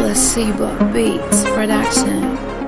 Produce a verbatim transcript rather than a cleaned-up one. Placebo Beats Production.